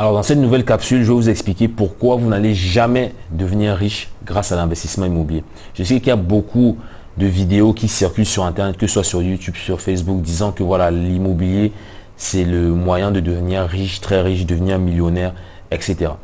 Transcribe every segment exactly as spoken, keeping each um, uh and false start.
Alors dans cette nouvelle capsule, je vais vous expliquer pourquoi vous n'allez jamais devenir riche grâce à l'investissement immobilier. Je sais qu'il y a beaucoup de vidéos qui circulent sur Internet, que ce soit sur YouTube, sur Facebook, disant que voilà, l'immobilier, c'est le moyen de devenir riche, très riche, devenir millionnaire, et cetera.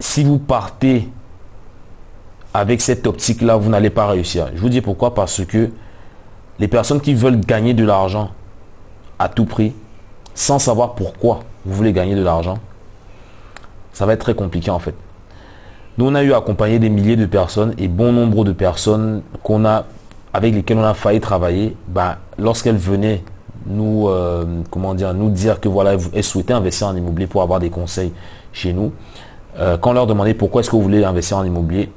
Si vous partez avec cette optique-là, vous n'allez pas réussir. Je vous dis pourquoi, parce que les personnes qui veulent gagner de l'argent à tout prix, sans savoir pourquoi vous voulez gagner de l'argent, ça va être très compliqué en fait. Nous, on a eu à accompagner des milliers de personnes et bon nombre de personnes qu'on a, avec lesquelles on a failli travailler, ben, lorsqu'elles venaient nous, euh, comment dire, nous dire que voilà, elles souhaitaient investir en immobilier pour avoir des conseils chez nous, quand on leur demandait pourquoi est-ce que vous voulez investir en immobilier,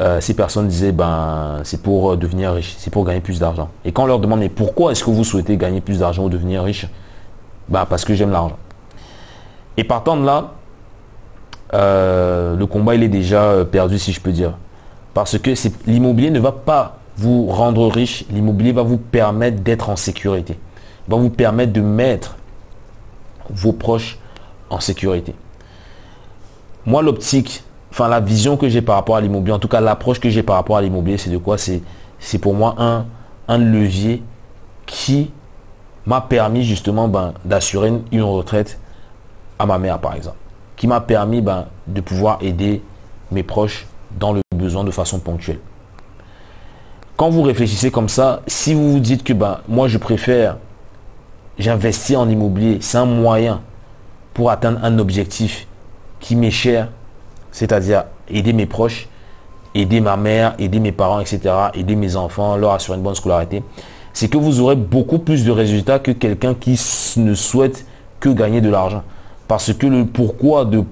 euh, ces personnes disaient ben c'est pour devenir riche, c'est pour gagner plus d'argent. Et quand on leur demande mais pourquoi est-ce que vous souhaitez gagner plus d'argent ou devenir riche, ben parce que j'aime l'argent. Et partant de là, euh, le combat il est déjà perdu si je peux dire, parce que l'immobilier ne va pas vous rendre riche, l'immobilier va vous permettre d'être en sécurité, va vous permettre de mettre vos proches en sécurité. Moi, l'optique, enfin la vision que j'ai par rapport à l'immobilier, en tout cas l'approche que j'ai par rapport à l'immobilier, c'est de quoi? C'est pour moi un, un levier qui m'a permis justement ben, d'assurer une, une retraite à ma mère par exemple. Qui m'a permis ben, de pouvoir aider mes proches dans le besoin de façon ponctuelle. Quand vous réfléchissez comme ça, si vous vous dites que ben, moi je préfère, j'investis en immobilier, c'est un moyen pour atteindre un objectif qui m'est cher, c'est-à-dire aider mes proches, aider ma mère, aider mes parents, et cetera, aider mes enfants, leur assurer une bonne scolarité, c'est que vous aurez beaucoup plus de résultats que quelqu'un qui ne souhaite que gagner de l'argent. Parce que le pourquoi, de,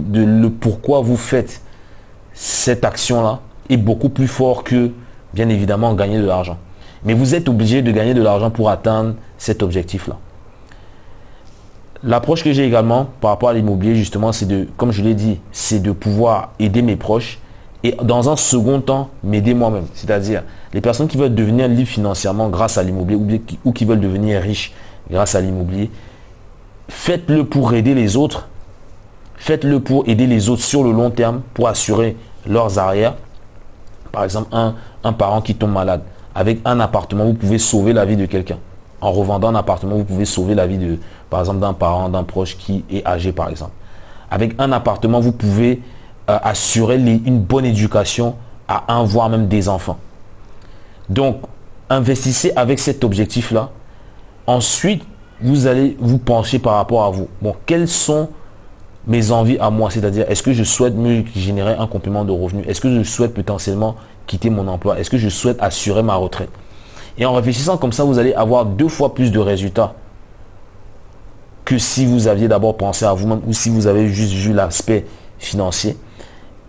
de, le pourquoi vous faites cette action-là est beaucoup plus fort que, bien évidemment, gagner de l'argent. Mais vous êtes obligé de gagner de l'argent pour atteindre cet objectif-là. L'approche que j'ai également par rapport à l'immobilier, justement, c'est de, comme je l'ai dit, c'est de pouvoir aider mes proches et dans un second temps, m'aider moi-même. C'est-à-dire, les personnes qui veulent devenir libres financièrement grâce à l'immobilier ou qui veulent devenir riches grâce à l'immobilier, faites-le pour aider les autres. Faites-le pour aider les autres sur le long terme pour assurer leurs arrières. Par exemple, un, un parent qui tombe malade. Avec un appartement, vous pouvez sauver la vie de quelqu'un. En revendant un appartement, vous pouvez sauver la vie de, par exemple, d'un parent, d'un proche qui est âgé, par exemple. Avec un appartement, vous pouvez euh, assurer les, une bonne éducation à un, voire même des enfants. Donc, investissez avec cet objectif-là. Ensuite, vous allez vous pencher par rapport à vous. Bon, quelles sont mes envies à moi? C'est-à-dire, est-ce que je souhaite me générer un complément de revenu? Est-ce que je souhaite potentiellement quitter mon emploi? Est-ce que je souhaite assurer ma retraite? Et en réfléchissant comme ça, vous allez avoir deux fois plus de résultats que si vous aviez d'abord pensé à vous-même ou si vous avez juste vu l'aspect financier.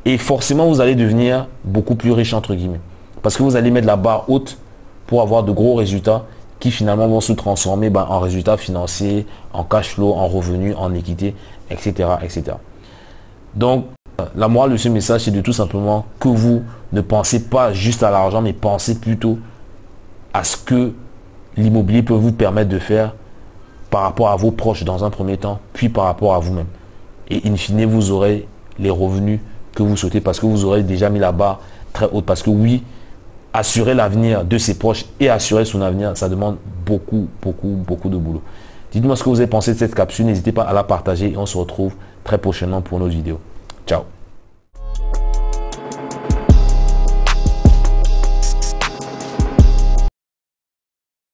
Et forcément, vous allez devenir beaucoup plus riche, entre guillemets. Parce que vous allez mettre la barre haute pour avoir de gros résultats qui finalement vont se transformer ben, en résultats financiers, en cash flow, en revenus, en équité, et cetera, et cetera. Donc, la morale de ce message, c'est de tout simplement que vous ne pensez pas juste à l'argent, mais pensez plutôt à ce que l'immobilier peut vous permettre de faire par rapport à vos proches dans un premier temps, puis par rapport à vous-même. Et in fine, vous aurez les revenus que vous souhaitez parce que vous aurez déjà mis la barre très haute. Parce que oui, assurer l'avenir de ses proches et assurer son avenir, ça demande beaucoup, beaucoup, beaucoup de boulot. Dites-moi ce que vous avez pensé de cette capsule. N'hésitez pas à la partager et on se retrouve très prochainement pour une autre vidéo.